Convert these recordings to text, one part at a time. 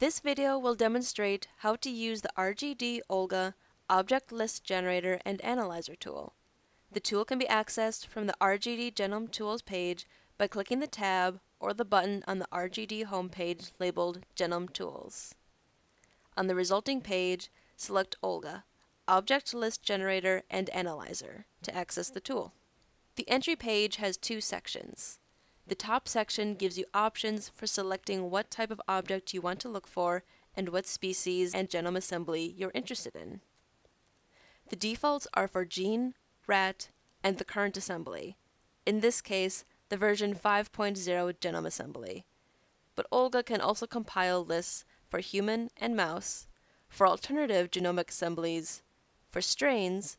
This video will demonstrate how to use the RGD-Olga Object List Generator and Analyzer tool. The tool can be accessed from the RGD Genome Tools page by clicking the tab or the button on the RGD homepage labeled Genome Tools. On the resulting page, select OLGA, Object List Generator and Analyzer, to access the tool. The entry page has two sections. The top section gives you options for selecting what type of object you want to look for and what species and genome assembly you're interested in. The defaults are for gene, rat, and the current assembly, in this case the version 5.0 genome assembly. But OLGA can also compile lists for human and mouse, for alternative genomic assemblies, for strains,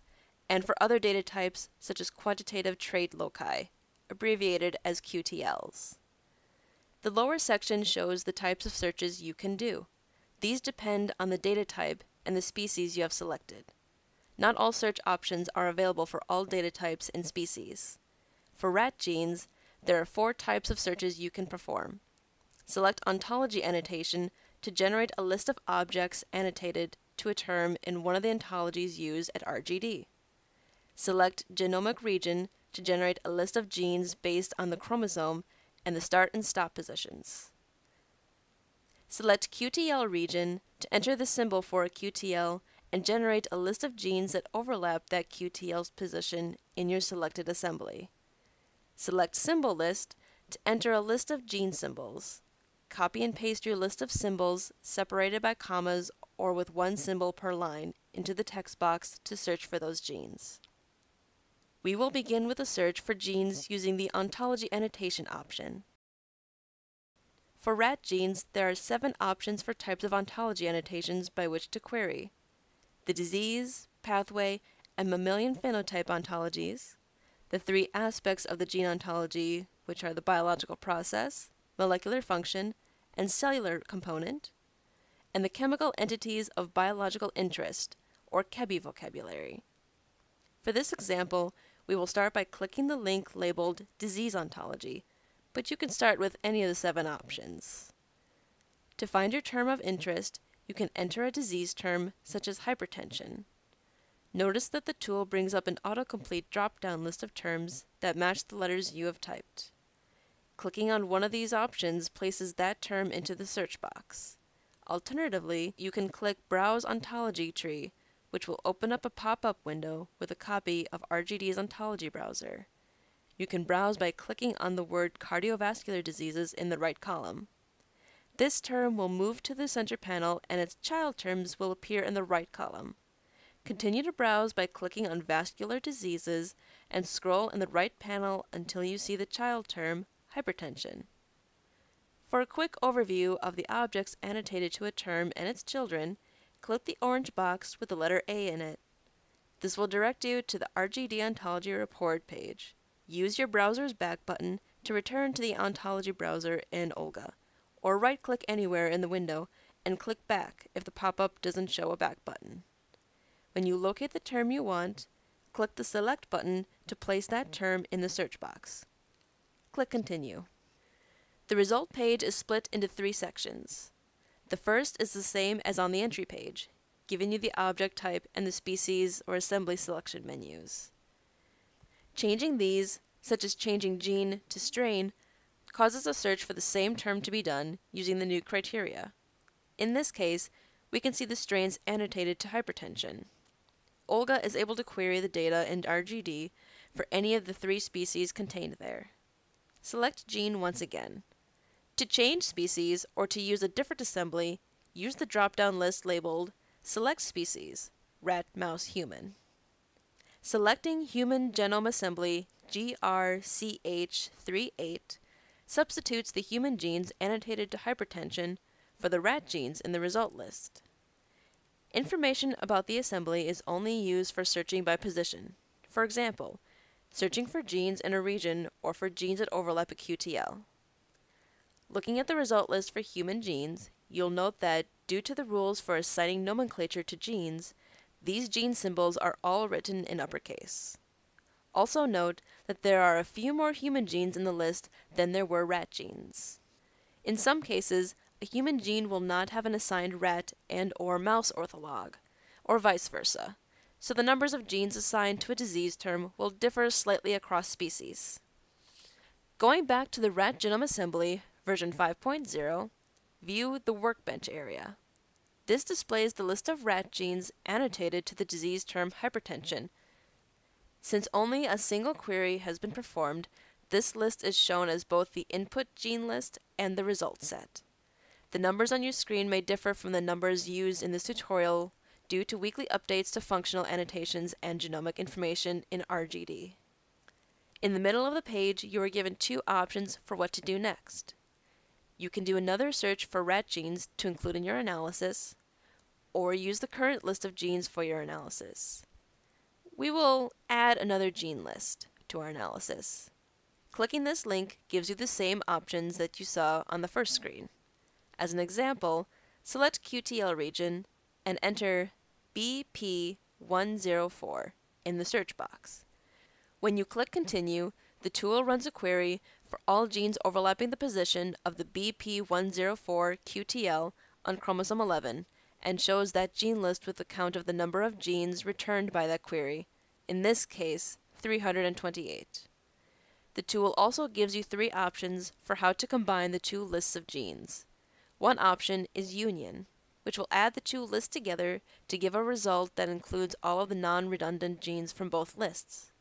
and for other data types such as quantitative trait loci, abbreviated as QTLs. The lower section shows the types of searches you can do. These depend on the data type and the species you have selected. Not all search options are available for all data types and species. For rat genes, there are 4 types of searches you can perform. Select Ontology Annotation to generate a list of objects annotated to a term in one of the ontologies used at RGD. Select Genomic Region to generate a list of genes based on the chromosome and the start and stop positions. Select QTL region to enter the symbol for a QTL and generate a list of genes that overlap that QTL's position in your selected assembly. Select symbol list to enter a list of gene symbols. Copy and paste your list of symbols separated by commas or with one symbol per line into the text box to search for those genes. We will begin with a search for genes using the Ontology Annotation option. For rat genes, there are 7 options for types of ontology annotations by which to query: the disease, pathway, and mammalian phenotype ontologies, the 3 aspects of the gene ontology, which are the biological process, molecular function, and cellular component, and the chemical entities of biological interest, or ChEBI vocabulary. For this example, we will start by clicking the link labeled Disease Ontology, but you can start with any of the 7 options. To find your term of interest, you can enter a disease term such as hypertension. Notice that the tool brings up an autocomplete drop-down list of terms that match the letters you have typed. Clicking on one of these options places that term into the search box. Alternatively, you can click Browse Ontology Tree, which will open up a pop-up window with a copy of RGD's Ontology Browser. You can browse by clicking on the word cardiovascular diseases in the right column. This term will move to the center panel and its child terms will appear in the right column. Continue to browse by clicking on vascular diseases and scroll in the right panel until you see the child term, hypertension. For a quick overview of the objects annotated to a term and its children, click the orange box with the letter A in it. This will direct you to the RGD Ontology Report page. Use your browser's back button to return to the Ontology browser in OLGA, or right-click anywhere in the window and click Back if the pop-up doesn't show a back button. When you locate the term you want, click the Select button to place that term in the search box. Click Continue. The result page is split into 3 sections. The first is the same as on the entry page, giving you the object type and the species or assembly selection menus. Changing these, such as changing gene to strain, causes a search for the same term to be done using the new criteria. In this case, we can see the strains annotated to hypertension. OLGA is able to query the data in RGD for any of the 3 species contained there. Select gene once again. To change species or to use a different assembly, use the drop-down list labeled Select Species, Rat, Mouse, Human. Selecting Human Genome Assembly GRCh38 substitutes the human genes annotated to hypertension for the rat genes in the result list. Information about the assembly is only used for searching by position. For example, searching for genes in a region or for genes that overlap a QTL. Looking at the result list for human genes, you'll note that, due to the rules for assigning nomenclature to genes, these gene symbols are all written in uppercase. Also note that there are a few more human genes in the list than there were rat genes. In some cases, a a human gene will not have an assigned rat and/or mouse ortholog, or vice versa, so the numbers of genes assigned to a disease term will differ slightly across species. Going back to the Rat Genome Assembly, version 5.0, view the Workbench area. This displays the list of rat genes annotated to the disease term hypertension. Since only a single query has been performed, this list is shown as both the input gene list and the result set. The numbers on your screen may differ from the numbers used in this tutorial due to weekly updates to functional annotations and genomic information in RGD. In the middle of the page, you are given two options for what to do next. You can do another search for rat genes to include in your analysis, or use the current list of genes for your analysis. We will add another gene list to our analysis. Clicking this link gives you the same options that you saw on the first screen. As an example, select QTL region and enter BP104 in the search box. When you click Continue, the tool runs a query for all genes overlapping the position of the BP104 QTL on chromosome 11 and shows that gene list with the count of the number of genes returned by that query, in this case, 328. The tool also gives you three options for how to combine the two lists of genes. One option is union, which will add the two lists together to give a result that includes all of the non-redundant genes from both lists.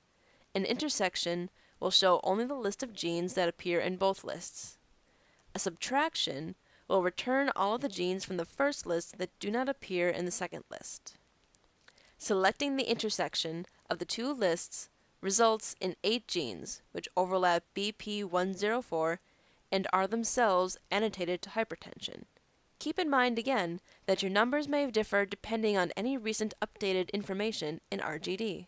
An intersection will show only the list of genes that appear in both lists. A subtraction will return all of the genes from the first list that do not appear in the second list. Selecting the intersection of the two lists results in 8 genes which overlap BP104 and are themselves annotated to hypertension. Keep in mind again that your numbers may differ depending on any recent updated information in RGD.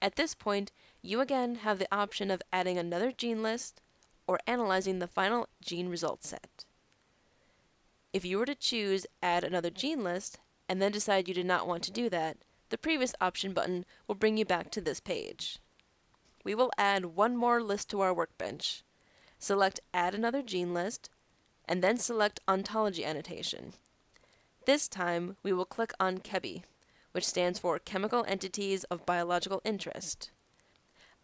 At this point, you again have the option of adding another gene list or analyzing the final gene result set. If you were to choose Add Another Gene List and then decide you did not want to do that, the previous option button will bring you back to this page. We will add one more list to our workbench. Select Add Another Gene List, and then select Ontology Annotation. This time, we will click on ChEBI, which stands for Chemical Entities of Biological Interest.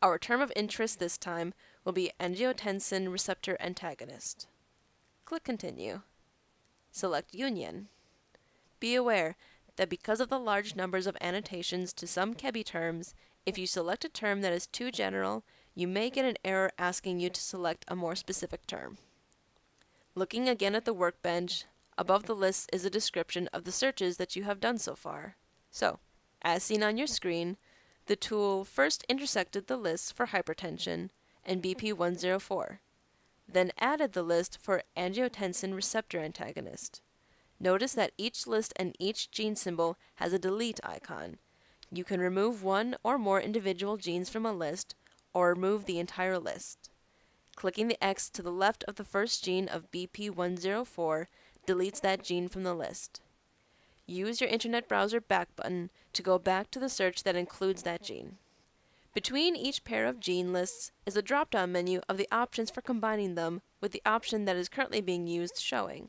Our term of interest this time will be angiotensin receptor antagonist. Click Continue. Select Union. Be aware that because of the large numbers of annotations to some ChEBI terms, if you select a term that is too general, you may get an error asking you to select a more specific term. Looking again at the workbench, above the list is a description of the searches that you have done so far. So, as seen on your screen, the tool first intersected the lists for hypertension and BP104, then added the list for angiotensin receptor antagonist. Notice that each list and each gene symbol has a delete icon. You can remove one or more individual genes from a list or remove the entire list. Clicking the X to the left of the first gene of BP104 deletes that gene from the list. Use your Internet Browser Back button to go back to the search that includes that gene. Between each pair of gene lists is a drop-down menu of the options for combining them with the option that is currently being used showing.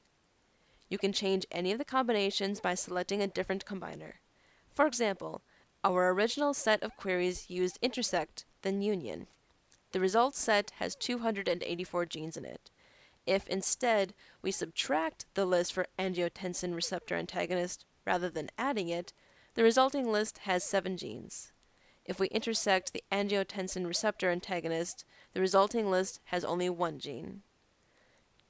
You can change any of the combinations by selecting a different combiner. For example, our original set of queries used intersect, then union. The result set has 284 genes in it. If instead we subtract the list for angiotensin receptor antagonist rather than adding it, the resulting list has 7 genes. If we intersect the angiotensin receptor antagonist, the resulting list has only 1 gene.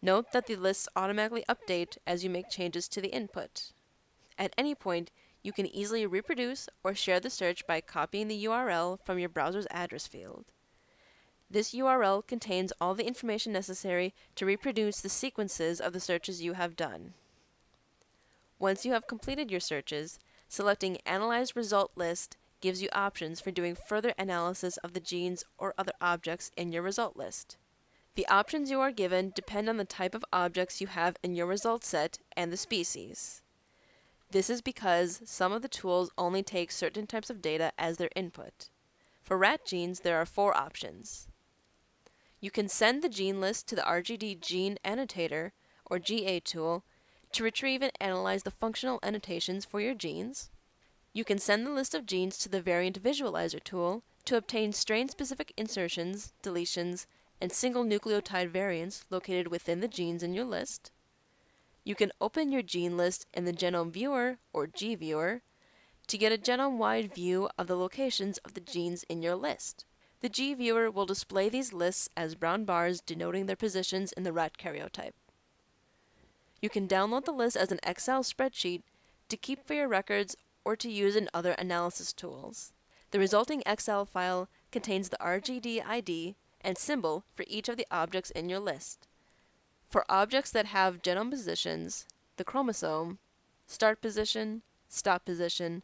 Note that the lists automatically update as you make changes to the input. At any point, you can easily reproduce or share the search by copying the URL from your browser's address field. This URL contains all the information necessary to reproduce the sequences of the searches you have done. Once you have completed your searches, selecting Analyze Result List gives you options for doing further analysis of the genes or other objects in your result list. The options you are given depend on the type of objects you have in your result set and the species. This is because some of the tools only take certain types of data as their input. For rat genes, there are 4 options. You can send the gene list to the RGD Gene Annotator or GA tool to retrieve and analyze the functional annotations for your genes. You can send the list of genes to the Variant Visualizer tool to obtain strain-specific insertions, deletions, and single nucleotide variants located within the genes in your list. You can open your gene list in the Genome Viewer or GViewer to get a genome-wide view of the locations of the genes in your list. The GViewer will display these lists as brown bars denoting their positions in the rat karyotype. You can download the list as an Excel spreadsheet to keep for your records or to use in other analysis tools. The resulting Excel file contains the RGD ID and symbol for each of the objects in your list. For objects that have genome positions, the chromosome, start position, stop position,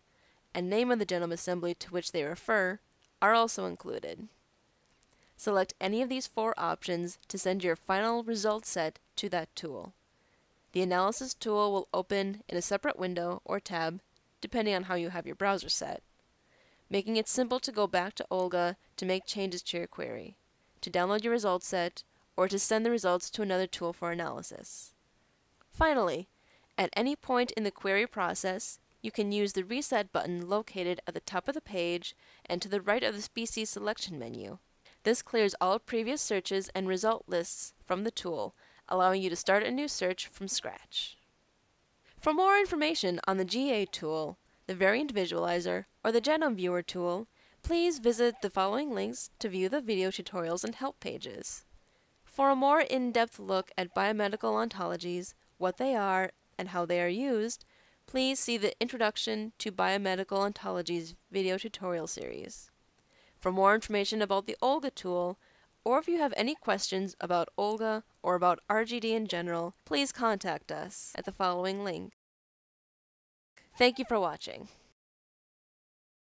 and name of the genome assembly to which they refer are also included. Select any of these four options to send your final result set to that tool. The analysis tool will open in a separate window or tab depending on how you have your browser set, making it simple to go back to OLGA to make changes to your query, to download your result set, or to send the results to another tool for analysis. Finally, at any point in the query process, you can use the Reset button located at the top of the page and to the right of the Species Selection menu. This clears all previous searches and result lists from the tool, allowing you to start a new search from scratch. For more information on the GA tool, the Variant Visualizer, or the Genome Viewer tool, please visit the following links to view the video tutorials and help pages. For a more in-depth look at biomedical ontologies, what they are, and how they are used, please see the Introduction to Biomedical Ontologies video tutorial series. For more information about the OLGA tool, or if you have any questions about OLGA or about RGD in general, please contact us at the following link. Thank you for watching.